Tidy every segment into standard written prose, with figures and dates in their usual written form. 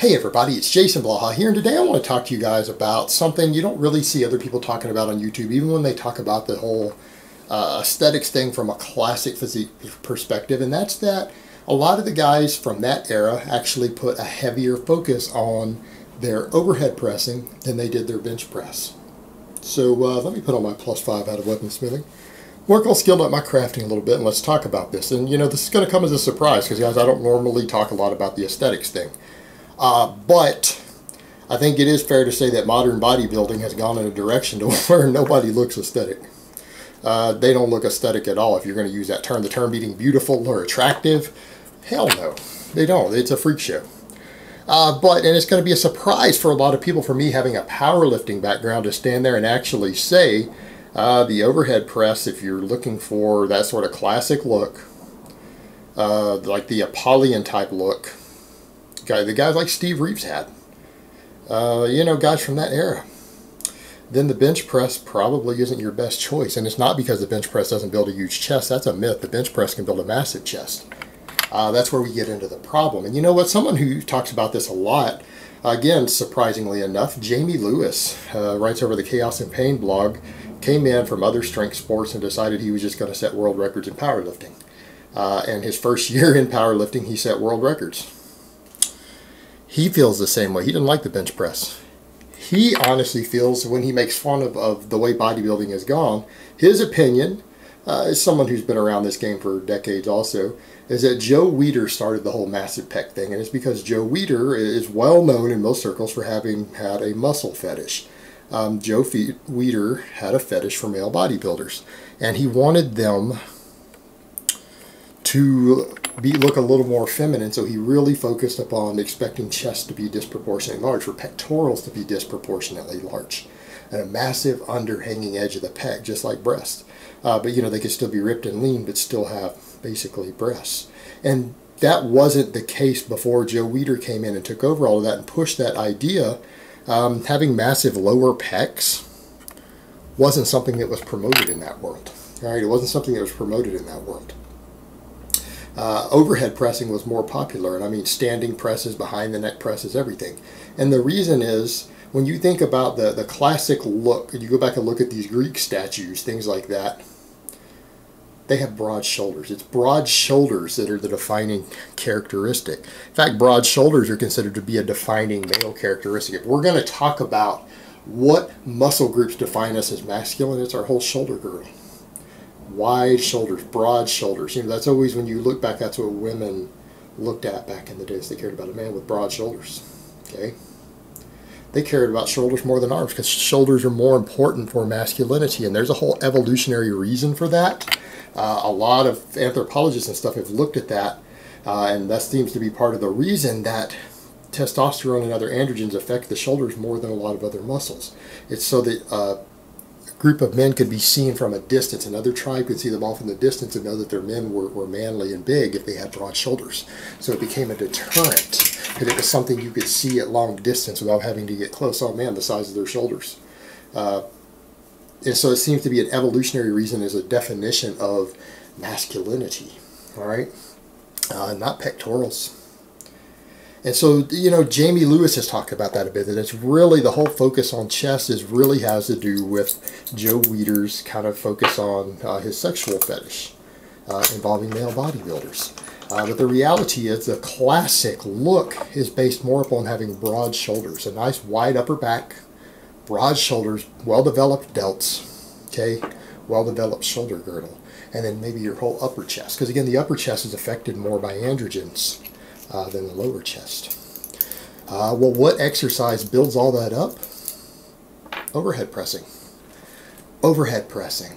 Hey everybody, it's Jason Blaha here, and today I want to talk to you guys about something you don't really see other people talking about on YouTube, even when they talk about the whole aesthetics thing from a classic physique perspective, and that's that a lot of the guys from that era actually put a heavier focus on their overhead pressing than they did their bench press. So let me put on my +5 out of weapon smithing. Work on skilled up my crafting a little bit, and let's talk about this. And you know, this is going to come as a surprise because guys, I don't normally talk a lot about the aesthetics thing. But I think it is fair to say that modern bodybuilding has gone in a direction to where nobody looks aesthetic. They don't look aesthetic at all. If you're going to use that term, the term being beautiful or attractive, hell no, they don't. It's a freak show. And it's going to be a surprise for a lot of people, for me having a powerlifting background, to stand there and actually say the overhead press, if you're looking for that sort of classic look, like the Apollyon type look, the guys like Steve Reeves had, you know, guys from that era, then the bench press probably isn't your best choice. And it's not because the bench press doesn't build a huge chest. That's a myth. The bench press can build a massive chest. That's where we get into the problem. And you know what? Someone who talks about this a lot, again, surprisingly enough, Jamie Lewis, writes over the Chaos and Pain blog, came in from other strength sports and decided he was just going to set world records in powerlifting. And his first year in powerlifting, he set world records. He feels the same way. He didn't like the bench press. He honestly feels, when he makes fun of the way bodybuilding has gone, his opinion, as someone who's been around this game for decades also, is that Joe Weider started the whole massive pec thing. And it's because Joe Weider is well known in most circles for having had a muscle fetish. Joe Weider had a fetish for male bodybuilders. And he wanted them to look a little more feminine, so he really focused upon expecting chests to be disproportionately large, for pectorals to be disproportionately large, and a massive underhanging edge of the pec, just like breasts. But you know, they could still be ripped and lean, but still have basically breasts. And that wasn't the case before Joe Weider came in and took over all of that and pushed that idea. Having massive lower pecs wasn't something that was promoted in that world. All right, it wasn't something that was promoted in that world. Overhead pressing was more popular, and I mean standing presses, behind the neck presses, everything. And the reason is, when you think about the classic look, and you go back and look at these Greek statues, things like that, they have broad shoulders. It's broad shoulders that are the defining characteristic. In fact, broad shoulders are considered to be a defining male characteristic. If we're going to talk about what muscle groups define us as masculine, it's our whole shoulder girdle. Wide shoulders, broad shoulders. You know, that's always, when you look back, that's what women looked at back in the days. They cared about a man with broad shoulders. Okay, they cared about shoulders more than arms, because shoulders are more important for masculinity, and there's a whole evolutionary reason for that. A lot of anthropologists and stuff have looked at that, and that seems to be part of the reason that testosterone and other androgens affect the shoulders more than a lot of other muscles. It's so that group of men could be seen from a distance. Another tribe could see them off in the distance and know that their men were manly and big if they had broad shoulders. So it became a deterrent, because it was something you could see at long distance without having to get close. Oh man, the size of their shoulders. And so it seems to be an evolutionary reason as a definition of masculinity. All right, not pectorals. And so, you know, Jamie Lewis has talked about that a bit, that it's really, the whole focus on chest is really has to do with Joe Weider's kind of focus on his sexual fetish involving male bodybuilders. But the reality is, the classic look is based more upon having broad shoulders, a nice wide upper back, broad shoulders, well-developed delts, okay, well-developed shoulder girdle, and then maybe your whole upper chest. Because again, the upper chest is affected more by androgens than the lower chest. Well, what exercise builds all that up? Overhead pressing. Overhead pressing.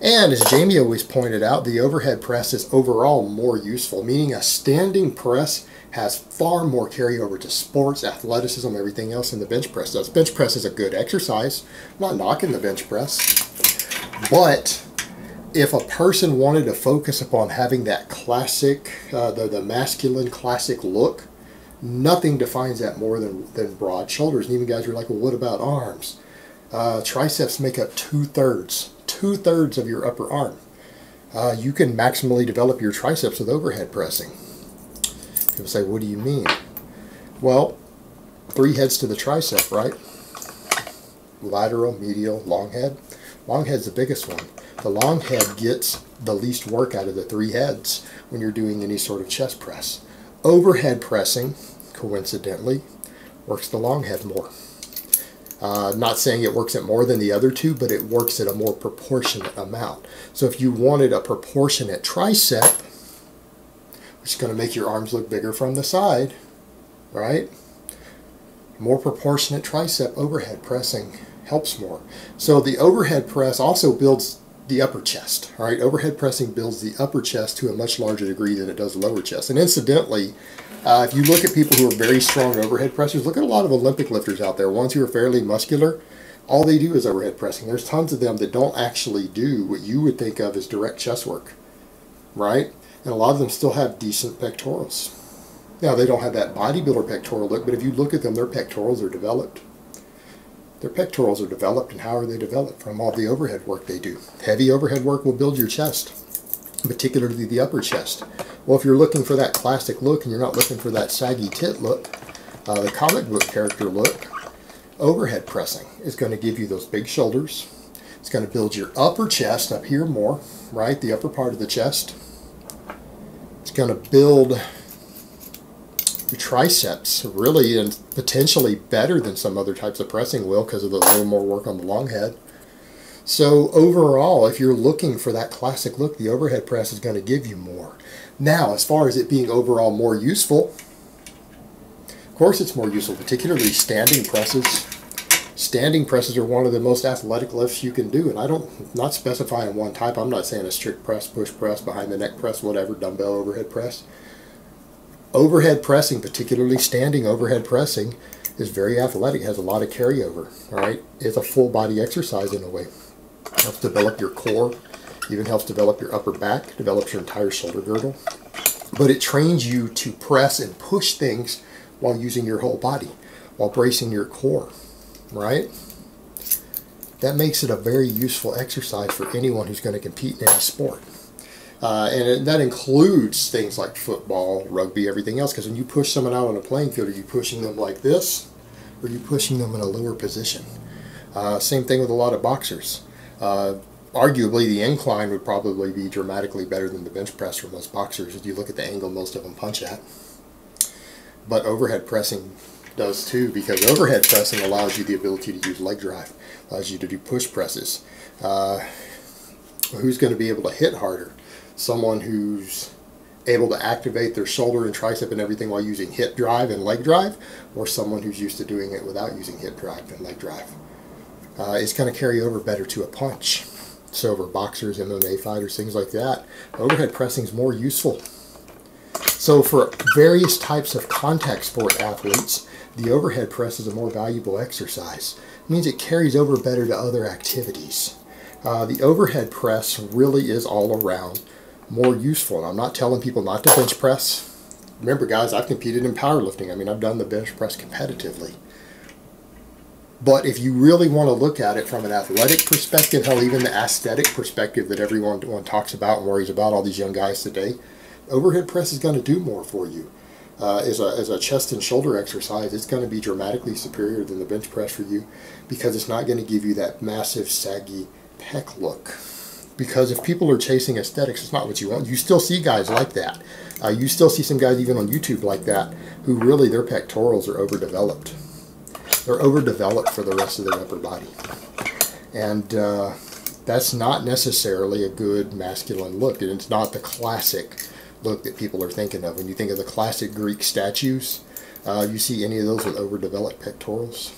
And as Jamie always pointed out, the overhead press is overall more useful, meaning a standing press has far more carryover to sports, athleticism, everything else than the bench press does. Bench press is a good exercise. I'm not knocking the bench press. But if a person wanted to focus upon having that classic, the masculine classic look, nothing defines that more than broad shoulders. And even guys are like, well, what about arms? Triceps make up two-thirds of your upper arm. You can maximally develop your triceps with overhead pressing. People say, what do you mean? Well, Three heads to the tricep, right? Lateral, medial, long head. Long head's the biggest one. The long head gets the least work out of the three heads when you're doing any sort of chest press. Overhead pressing, coincidentally, works the long head more. Not saying it works it more than the other two, but it works at a more proportionate amount. So if you wanted a proportionate tricep, which is going to make your arms look bigger from the side, right? More proportionate tricep overhead pressing helps more. So the overhead press also builds the upper chest, all right? Overhead pressing builds the upper chest to a much larger degree than it does the lower chest. And incidentally, if you look at people who are very strong overhead pressers, look at a lot of Olympic lifters out there, ones who are fairly muscular, all they do is overhead pressing. There's tons of them that don't actually do what you would think of as direct chest work, right? And a lot of them still have decent pectorals. Now, they don't have that bodybuilder pectoral look, but if you look at them, their pectorals are developed. Their pectorals are developed, and how are they developed? From all the overhead work they do. Heavy overhead work will build your chest, particularly the upper chest. Well, if you're looking for that plastic look and you're not looking for that saggy tit look, the comic book character look, overhead pressing is going to give you those big shoulders. It's going to build your upper chest up here more, right? The upper part of the chest. It's going to build your triceps really, and potentially better than some other types of pressing will, because of the little more work on the long head. So overall, if you're looking for that classic look, the overhead press is going to give you more. Now, as far as it being overall more useful, of course it's more useful, particularly standing presses. Standing presses are one of the most athletic lifts you can do, and I'm not specifying one type. I'm not saying a strict press, push press, behind the neck press, whatever, dumbbell overhead press. Overhead pressing, particularly standing overhead pressing, is very athletic, has a lot of carryover, all right? It's a full body exercise in a way. Helps develop your core, even helps develop your upper back, develops your entire shoulder girdle. But it trains you to press and push things while using your whole body, while bracing your core, right? That makes it a very useful exercise for anyone who's going to compete in any sport. And that includes things like football, rugby, everything else, because when you push someone out on a playing field, are you pushing them like this, or are you pushing them in a lower position? Same thing with a lot of boxers. Arguably, the incline would probably be dramatically better than the bench press for most boxers if you look at the angle most of them punch at. But overhead pressing does too, because overhead pressing allows you the ability to use leg drive, allows you to do push presses. Who's going to be able to hit harder? Someone who's able to activate their shoulder and tricep and everything while using hip drive and leg drive, or someone who's used to doing it without using hip drive and leg drive. It's going to carry over better to a punch. So for boxers, MMA fighters, things like that, overhead pressing is more useful. So for various types of contact sport athletes, the overhead press is a more valuable exercise. It means it carries over better to other activities. The overhead press really is all around more useful. And I'm not telling people not to bench press. Remember, guys, I've competed in powerlifting. I mean, I've done the bench press competitively. But if you really want to look at it from an athletic perspective, hell, even the aesthetic perspective that everyone talks about and worries about, all these young guys today, overhead press is going to do more for you. As a chest and shoulder exercise, it's going to be dramatically superior than the bench press for you, because it's not going to give you that massive, saggy pec look. Because if people are chasing aesthetics, it's not what you want. You still see guys like that. You still see some guys even on YouTube like that, who really, their pectorals are overdeveloped. They're overdeveloped for the rest of their upper body. And that's not necessarily a good masculine look. And it's not the classic look that people are thinking of. When you think of the classic Greek statues, you see any of those with overdeveloped pectorals?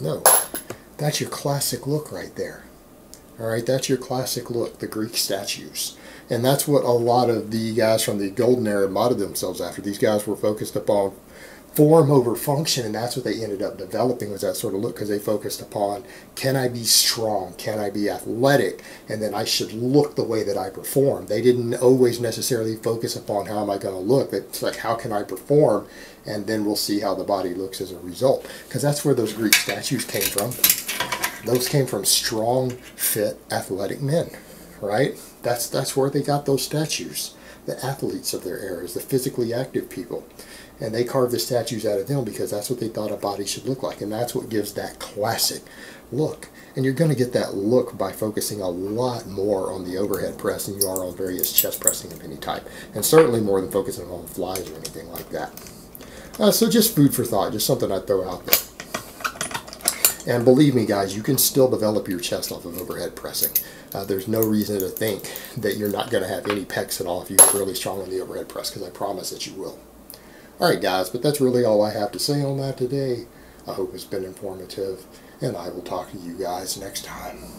No. That's your classic look right there. All right, that's your classic look, the Greek statues. And that's what a lot of the guys from the golden era modeled themselves after. These guys were focused upon form over function, and that's what they ended up developing, was that sort of look, because they focused upon, can I be strong? Can I be athletic? And then I should look the way that I perform. They didn't always necessarily focus upon how am I going to look. It's like, how can I perform? And then we'll see how the body looks as a result, because that's where those Greek statues came from. Those came from strong, fit, athletic men, right? That's where they got those statues. the athletes of their eras, the physically active people. And they carved the statues out of them because that's what they thought a body should look like. And that's what gives that classic look. And you're going to get that look by focusing a lot more on the overhead press than you are on various chest pressing of any type. And certainly more than focusing on flies or anything like that. So just food for thought, just something I throw out there. And believe me, guys, you can still develop your chest off of overhead pressing. There's no reason to think that you're not going to have any pecs at all if you get really strong on the overhead press, because I promise that you will. All right, guys, but that's really all I have to say on that today. I hope it's been informative, and I will talk to you guys next time.